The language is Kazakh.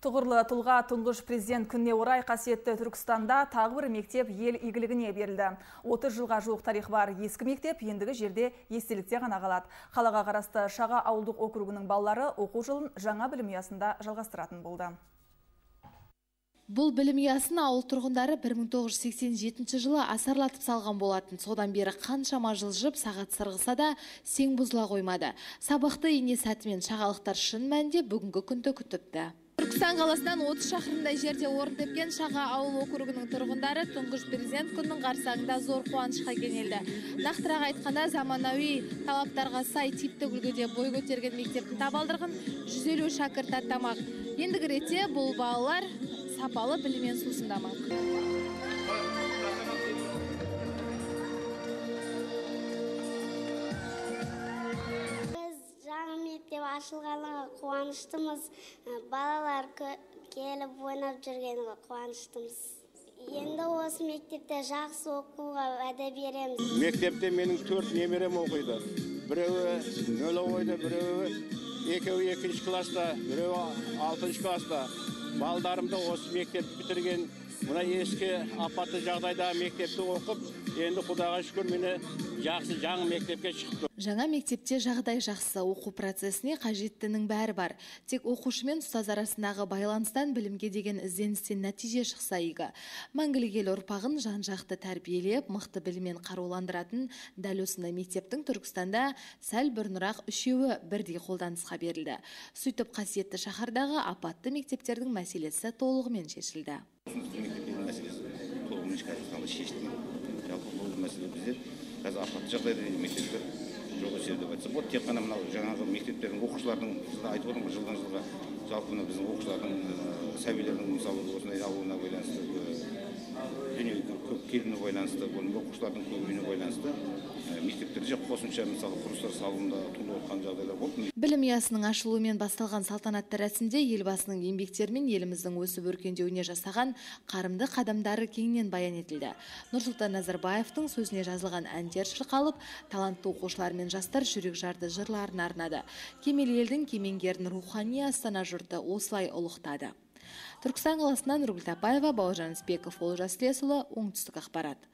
Тұғырлы тұлға тұңғыш президент күніне орай қасиетті Түркістанда тағы бір мектеп ел игілігіне берілді. 30 жылға жуық тарих бар ескі мектеп ендігі жерде естелікте ғана қалады. Қалаға қарасты Шаға ауылдық округінің балалары оқу жылын жаңа білім ұясында жалғастыратын болды. Бұл білім ұясына ауыл тұрғындары 1987 жылы асарлатып салған болатын. Содан бері қаншама жылжып сағат сырғыса да сең бұзыла қоймады. Сабақты ине сәтімен шағалықтар шын мәнде бүгінгі күнді күтіпті. Түркістан қаласынан 30 шақырымдай жерде орын тепкен Шаға ауыл округінің тұрғындары тұңғыш президент күнінің қарсаңында зор қуанышқа кенелді. Нақтырақ айтқанда заманауи талаптарға сай типтік үлгіде бой көтерген мектептің табалдырғын 150 шәкірт аттамақ. Ендігі ретте бұл балалар сапалы біліммен сусындамақ. Ашылғаныңа қуаныштымыз, балалар келіп ойнап жүргеніңе қуаныштымыз. Енді осы мектепте жақсы оқуға уәде береміз. Мектепте менің 4 немерем оқиды. Біреуі 0 ойда, біреуі 2-2 класста, біреуі 6 класста. Балдарымды осы мектепті бітірген, мына ескі апатты жағдайда мектепті оқып, енді Құдайға шүкір мені жақсы жаңа мектепке шықты. Жаңа мектепте жағдай жақсы, оқу процесіне қажеттінің бәрі бар. Тек оқушымен ұстаз арасындағы байланыстан білімге деген ізденістен нәтиже шықса игі. Мәңгілік ел ұрпағын жан-жақты тәрбиелеп, мықты біліммен қаруландыратын дәл осындай мектептің Түркістанда сәл бұрынырақ үшеуі бірдей қолданысқа берілді. Сөйтіп қасиетті шаһардағы апатты мектептердің мәселесі толығымен шешілді. Тек қана мынау жаңағы мектептердің оқушылардың айтып отырмын жылдан жылға жалпы біздің оқушылардың сәбилердің мысалы осындай ауылына байланысты дүниеге көп келуіне байланысты оқушылардың көбеюіне байланысты мектептерде қосымша мысалы құрылыстар салынуда туып отқан жағдайлар болды. Білім ұясының ашылуымен басталған салтанатты рәсімде елбасының еңбектері мен еліміздің өсіп өркендеуіне жасаған қарымды қадамдары кеңінен баян етілді. Нурсултан Назарбаевтың сөзіне жазылған әндер шырқалып, талантты оқушылар мен жастар жүрекжарды жырларын арнады. Кемел елдің кемеңгерін рухани астана жұрты осылай ұлықтады. Түркістан қаласынан Нурсултан Назарбаев, Бауыржан Спеков, Олжас Лесұлы, Оңтүстік ақпарат.